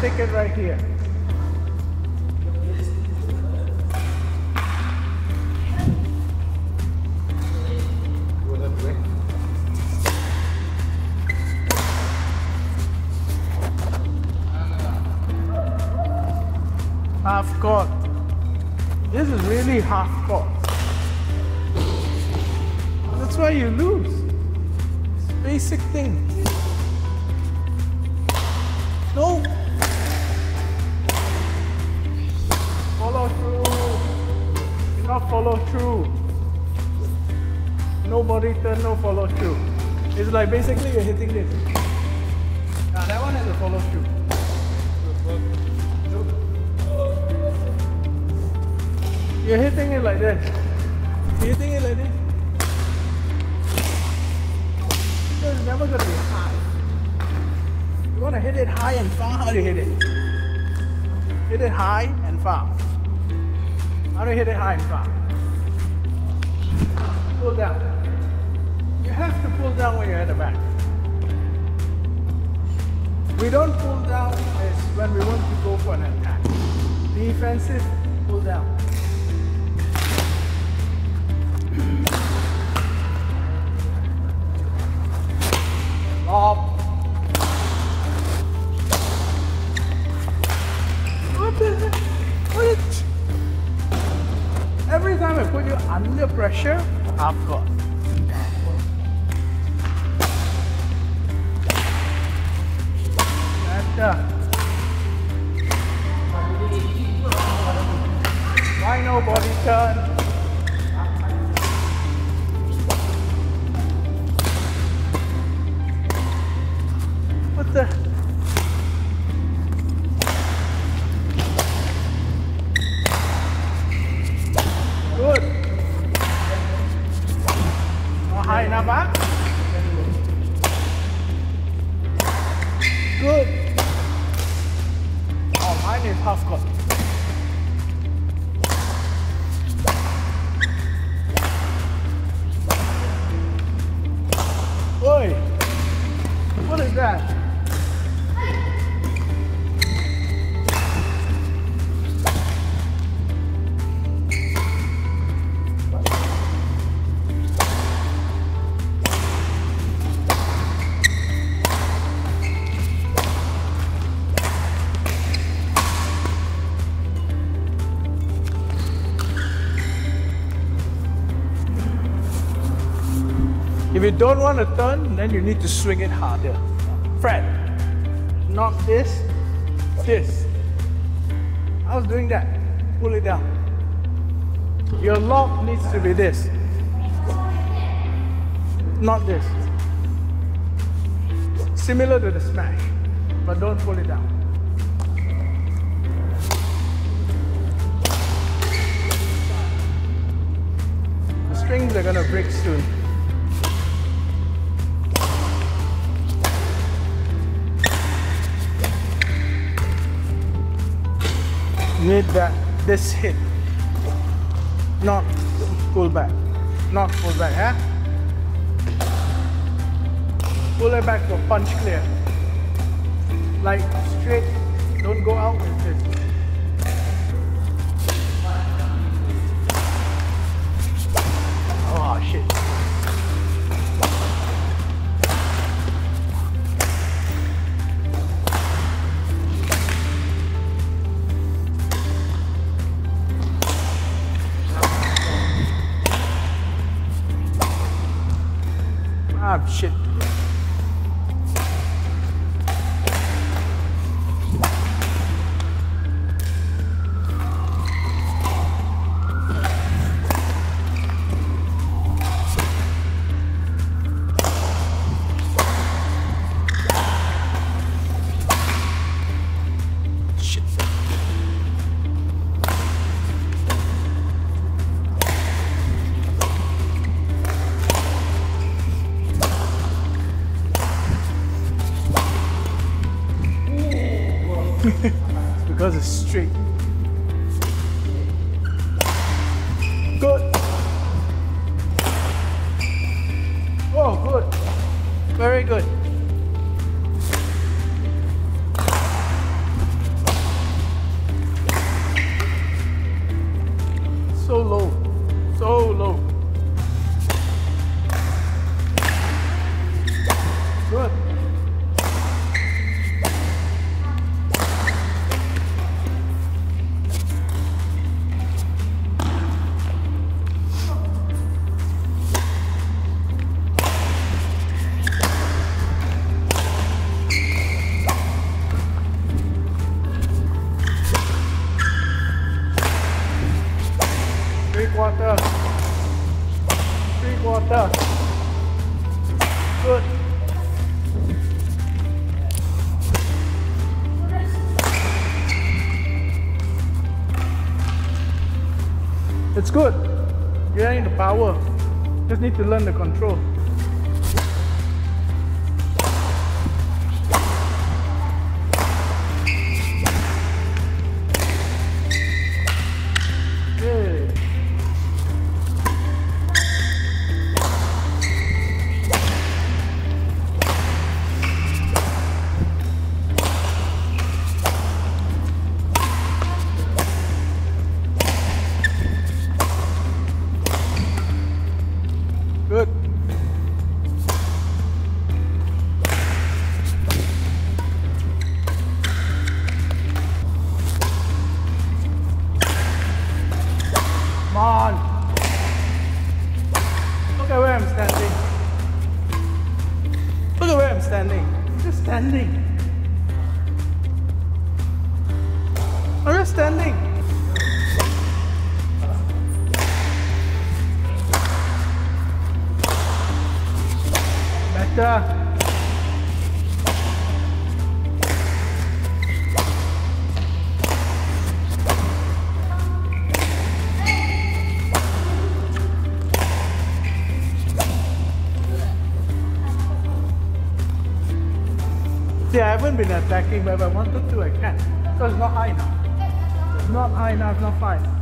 ticket right here. Half court. This is really half court. That's why you lose. It's basic thing. No. Follow through. Do not follow through. No body turn, no follow through. It's like basically you're hitting this. Now that one has a follow through. You're hitting it like this. You're hitting it like this. It's never going to be high. You want to hit it high and far. How do you hit it? Hit it high and far. How do you hit it high and far? Pull down. You have to pull down when you're at the back. We don't pull down is when we want to go for an attack. Defensive, pull down. What the heck? What? Every time I put you under pressure, half court. Why no body turn? What the? Good. Not high enough, huh? Good. Oh, mine is half court. Oi! What is that? If you don't want to turn, then you need to swing it harder. Fred, not this, this. I was doing that. Pull it down. Your lob needs to be this. Not this. Similar to the smash, but don't pull it down. The strings are gonna break soon. Need that, this hit, not pull back, huh? Pull it back to a punch clear, like straight, don't go out with this. Oh shit. Ah, shit. Because it's straight. Good. Oh, good. Very good. Down. Good. It's good. You don't need the power. Just need to learn the control. See, I haven't been attacking, but if I wanted to, I can. So it's not high enough. It's not high enough, not fine.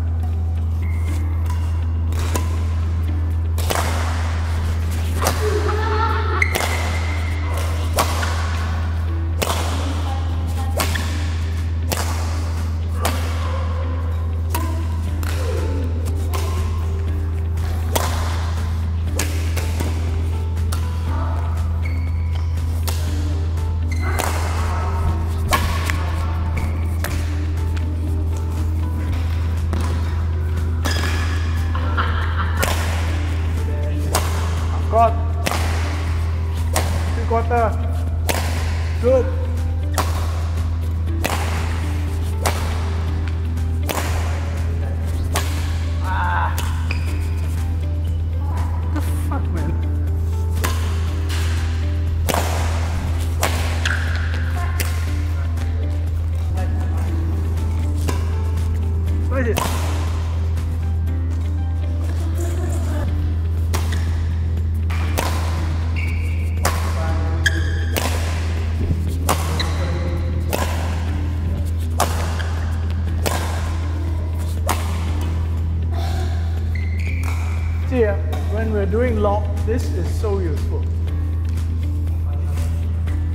When we're doing long, this is so useful.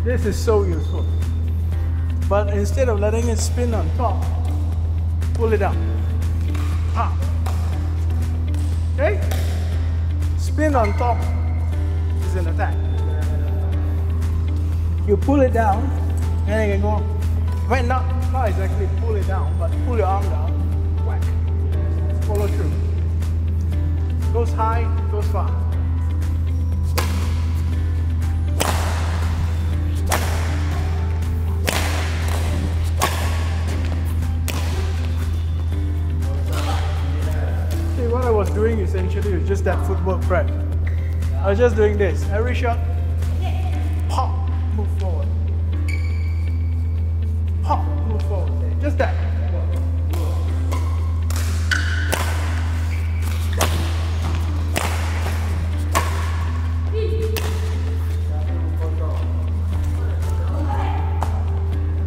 This is so useful. But instead of letting it spin on top, pull it up. Ah. Okay? Spin on top is an attack. You pull it down, and you can go, well, not exactly pull it down, but pull your arm down, whack, follow through. Goes high, goes far. See, what I was doing essentially was just that footwork prep. I was just doing this. Every shot, pop, move forward. Pop, move forward. Just that.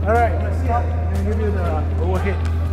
Alright, let's stop and give you the overhead.